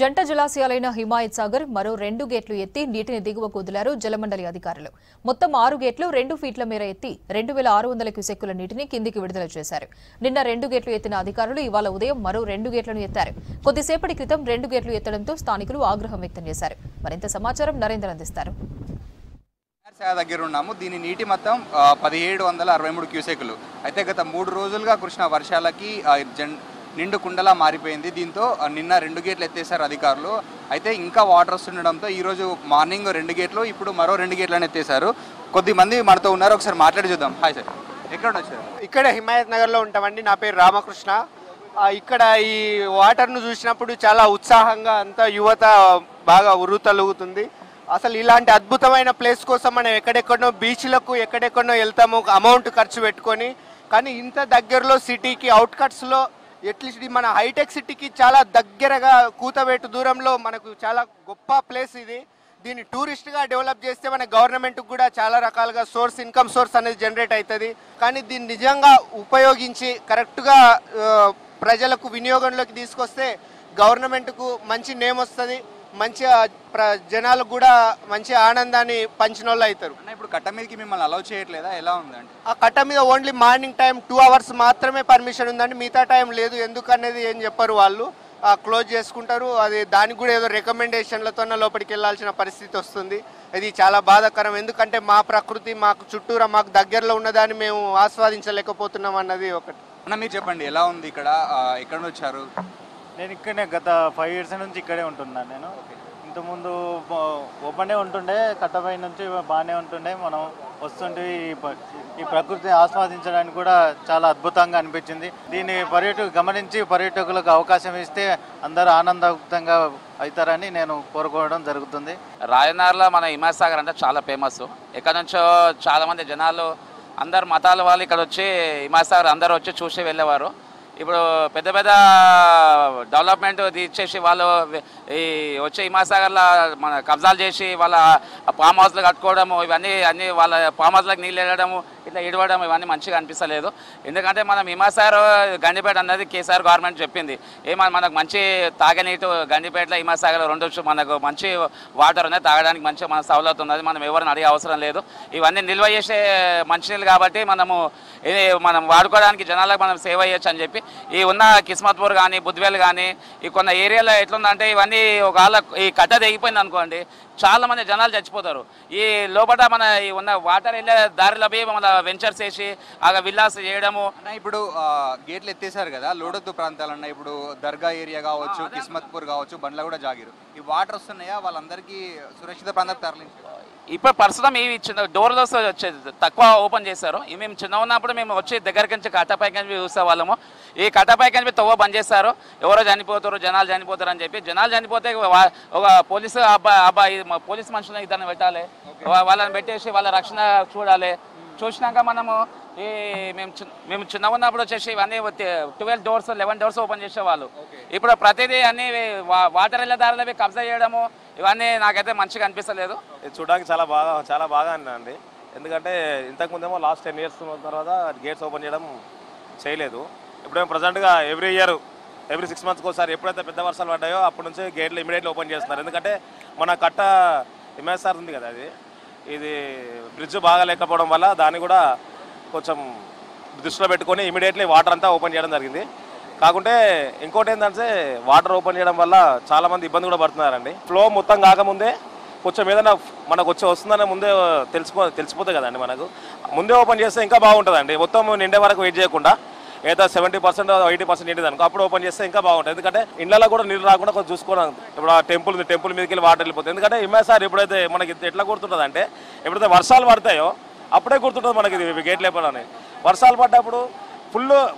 జంట జలాశయాలైన హిమాయత్ సాగర్ మరో 2 గేట్లు ఎత్తి నీటిని దిగువకు వదిలారు జలమండలి అధికారులు. మొత్తం 6 గేట్లు 2 ఫీట్ల మేర ఎత్తి 2600 క్యూసెక్కుల నీటిని కిందికి విడుదల చేశారు. నిన్న 2 గేట్లు ఎత్తిన అధికారులు ఇవాళ ఉదయం మరో 2 గేట్లను ఎత్తారు. కొద్దిసేపటి క్రితం 2 గేట్లు ఎత్తడంతో స్థానికులు ఆగ్రహం వ్యక్తం చేశారు. మరింత సమాచారం నరేంద్ర అందిస్తారు. దగ్గర ఉన్నాము. దీని నీటి మొత్తం 1763 క్యూసెక్కులు. అయితే గత 3 రోజులుగా కృష్ణ వర్షాలకి నిండు కుండలా మారిపోయింది. దీంతో నిన్న 2 గేట్లు ఎత్తేసారు అధికారులు. అయితే ఇంకా వాటర్ వస్తుండడంతో ఈరోజు మార్నింగ్ 2 గేట్లు, ఇప్పుడు మరో 2 గేట్లను ఎత్తేసారు. కొద్దిమంది మనతో ఉన్నారు, ఒకసారి మాట్లాడి చూద్దాం. హాయ్ సార్, ఎక్కడ వచ్చారు? ఇక్కడ హిమాయత్ నగర్లో ఉంటామండి. నా పేరు రామకృష్ణ. ఇక్కడ ఈ వాటర్ను చూసినప్పుడు చాలా ఉత్సాహంగా అంతా యువత బాగా ఉర్రూతలుగుతుంది. అసలు ఇలాంటి అద్భుతమైన ప్లేస్ కోసం మనం ఎక్కడెక్కడో బీచ్లకు ఎక్కడెక్కడో వెళ్తాము అమౌంట్ ఖర్చు పెట్టుకొని, కానీ ఇంత దగ్గరలో సిటీకి అవుట్కట్స్లో ఎట్లీస్ట్ మన హైటెక్ సిటీకి చాలా దగ్గరగా కూతవేటు దూరంలో మనకు చాలా గొప్ప ప్లేస్ ఇది. దీన్ని టూరిస్ట్గా డెవలప్ చేస్తే మన గవర్నమెంట్కి కూడా చాలా రకాలుగా సోర్స్, ఇన్కమ్ సోర్స్ అనేది జనరేట్ అవుతుంది. కానీ దీన్ని నిజంగా ఉపయోగించి కరెక్ట్గా ప్రజలకు వినియోగంలోకి తీసుకొస్తే గవర్నమెంట్కు మంచి నేమ్ వస్తుంది, మంచి జనాలకు కూడా మంచి ఆనందాన్ని పంచిన వాళ్ళు అవుతారు. ఇప్పుడు కట్ట మీదకి మిమ్మల్ని అలౌ చేయట్లేదా, ఎలా ఉందండి? ఆ కట్ట మీద ఓన్లీ మార్నింగ్ టైం 2 hours మాత్రమే పర్మిషన్ ఉందండి, మిగతా టైం లేదు. ఎందుకనేది ఏం చెప్పారు వాళ్ళు, క్లోజ్ చేసుకుంటారు. అది దానికి కూడా ఏదో రికమెండేషన్లతో లోపలికి వెళ్ళాల్సిన పరిస్థితి వస్తుంది. ఇది చాలా బాధాకరం, ఎందుకంటే మా ప్రకృతి మాకు చుట్టూరా మాకు దగ్గరలో ఉన్నదాన్ని మేము ఆస్వాదించలేకపోతున్నాం అన్నది ఒకటి. అన్న మీరు చెప్పండి, ఎలా ఉంది ఇక్కడ, ఎక్కడ వచ్చారు? నేను ఇక్కడనే గత 5 years నుంచి ఇక్కడే ఉంటున్నాను. నేను ఇంతకుముందు ఓపెనే ఉంటుండే, కట్టపై నుంచి బాగానే ఉంటుండే. మనం వస్తుంటే ఈ ప్రకృతిని ఆస్వాదించడానికి కూడా చాలా అద్భుతంగా అనిపించింది. దీన్ని పర్యాటకులకు అవకాశం ఇస్తే అందరూ ఆనందయుక్తంగా అవుతారని నేను కోరుకోవడం జరుగుతుంది. రాయనార్లో మన హిమాయత్ సాగర్ అంటే చాలా ఫేమస్. ఎక్కడి నుంచో చాలామంది జనాలు, అందరు మతాల వాళ్ళు ఇక్కడ వచ్చి హిమాయత్ సాగర్ అందరూ వచ్చి చూసి వెళ్ళేవారు. ఇప్పుడు పెద్ద పెద్ద డెవలప్మెంట్ ఇచ్చేసి వాళ్ళు ఈ వచ్చే హిమాయత్ సాగర్లో మన కబ్జాలు చేసి వాళ్ళ ఫామ్ హౌస్లు కట్టుకోవడము, ఇవన్నీ అన్నీ వాళ్ళ ఫామ్ హౌస్లకు నీళ్ళు వెళ్ళడము, ఇట్లా ఇడవడం, ఇవన్నీ మంచిగా అనిపిస్తలేదు. ఎందుకంటే మనం హిమాయత్ సాగర్ గండిపేట అన్నది కేసీఆర్ గవర్నమెంట్ చెప్పింది. మనకు మంచి తాగనీటు గండిపేటలో హిమాయత్ సాగర్ రెండు మనకు మంచి వాటర్ ఉన్నాయి, తాగడానికి మంచి మన సౌలత్ ఉన్నది. మనం ఎవరిని అడిగే అవసరం లేదు. ఇవన్నీ నిల్వ చేసే మంచినీళ్ళు కాబట్టి మనం వాడుకోవడానికి జనాలకు మనం సేవ చేయొచ్చు అని చెప్పి ఈ ఉన్న కిస్మత్పూర్ కానీ బుద్వేల్ కానీ ఈ కొన్ని ఏరియాలో ఎట్లుందంటే ఇవన్నీ ఒకవేళ ఈ కట్ట తెగిపోయింది అనుకోండి, చాలామంది జనాలు చచ్చిపోతారు. ఈ లోపల మన ఈ ఉన్న వాటర్ వెళ్ళే దారిలో పోయి మన వెంచర్స్ వేసి ఆ విల్లాస్ చేయడము. ఇప్పుడు గేట్లు ఎత్తేసారు కదా, లోడత్తు ప్రాంతాలన్నా, ఇప్పుడు దర్గా ఏరియా కావచ్చు, కిస్మత్పూర్ కావచ్చు, బండ్ల కూడా జాగిరు, ఈ వాటర్ వస్తున్నాయా వాళ్ళందరికీ సురక్షిత ప్రాంతాలకు తరలించారు. ఇప్పుడు ప్రస్తుతం ఇవి చిన్న డోర్లో వచ్చే తక్కువ ఓపెన్ చేశారు. మేము చిన్న ఉన్నప్పుడు మేము వచ్చి దగ్గరికి నుంచి కట్టపై కనిపి చూసే వాళ్ళము. ఈ కట్టపై కనిపి తవ్వ బంద్ చేస్తారు, ఎవరో చనిపోతారు, జనాలు చనిపోతారు అని చెప్పి. జనాలు చనిపోతే ఒక పోలీసు అబ్బాయి పోలీసు మనుషులను ఇద్దరిని పెట్టాలి, వాళ్ళని పెట్టేసి వాళ్ళ రక్షణ చూడాలి. చూసినాక మేము చిన్నగా ఉన్నప్పుడు వచ్చేసి ఇవన్నీ 12 doors 11 doors ఓపెన్ చేసేవాళ్ళు. ఇప్పుడు ప్రతిదీ అన్ని వాటర్ వెళ్ళే దారిలో కబ్జా చేయడము, ఇవన్నీ నాకైతే మంచిగా అనిపిస్తలేదు. చూడడానికి చాలా బాగా అండి. ఎందుకంటే ఇంతకుముందేమో లాస్ట్ 10 years తర్వాత గేట్స్ ఓపెన్ చేయడం చేయలేదు. ఇప్పుడేమో ప్రజెంట్గా ఎవ్రీ 6 months ఒకసారి ఎప్పుడైతే పెద్ద వర్షాలు పడ్డాయో అప్పటి నుంచి గేట్లు ఇమీడియట్లీ ఓపెన్ చేస్తున్నారు. ఎందుకంటే మన కట్ట హిమాయత్ సాగర్ ఉంది కదా, ఇది బ్రిడ్జ్ బాగా లేకపోవడం వల్ల దాన్ని కూడా కొంచెం దృష్టిలో పెట్టుకొని ఇమీడియట్లీ వాటర్ అంతా ఓపెన్ చేయడం జరిగింది. కాకుంటే ఇంకోటి ఏంటంటే వాటర్ ఓపెన్ చేయడం వల్ల చాలామంది ఇబ్బంది కూడా పడుతున్నారండి. ఫ్లో మొత్తం కాకముందే కొంచెం ఏదైనా మనకు వస్తుందనే ముందే తెలిసిపోతుంది కదండి. మనకు ముందే ఓపెన్ చేస్తే ఇంకా బాగుంటుందండి. మొత్తం నిండే వరకు వెయిట్ చేయకుండా ఏదో 70% 80% నిండేది అనుకో, అప్పుడు ఓపెన్ చేస్తే ఇంకా బాగుంటుంది. ఎందుకంటే ఇండ్లలో కూడా నీళ్ళు రాకుండా కొంచెం చూసుకోవడం. ఇప్పుడు ఆ టెంపుల్ మీదకి వెళ్ళి వాటర్ వెళ్ళిపోతుంది. ఎందుకంటే హిమాయత్ సాగర్ ఎప్పుడైతే మనకి ఎట్లా గుర్తుంటుంది అంటే, ఎప్పుడైతే వర్షాలు పడతాయో అప్పుడే గుర్తుంటుంది మనకి ఇది గేట్ లేపని. వర్షాలు పడ్డప్పుడు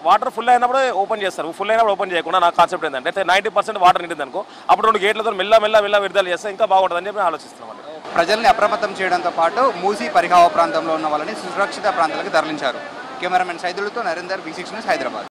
వాటర్ ఫుల్ అయినప్పుడు ఓపెన్ చేస్తారు. ఫుల్ అయినప్పుడు ఓపెన్ చేయకుండా నా కాన్సెప్ట్ ఏంటంటే 90% వాటర్ నిండింది అనుకో, అప్పుడు 2 గేట్లతో మెల్ల విడుదల చేస్తే ఇంకా బాగుంటుందని చెప్పి ఆలోచిస్తున్నాం. ప్రజల్ని అప్రమత్తం చేయడంతో పాటు మూసి పరిహావ ప్రాంతంలో ఉన్న వాళ్ళని సురక్షిత ప్రాంతాలకు తరలించారు. కెమెరామెన్ సైదులతో నరేందర్, V6 News, హైదరాబాద్.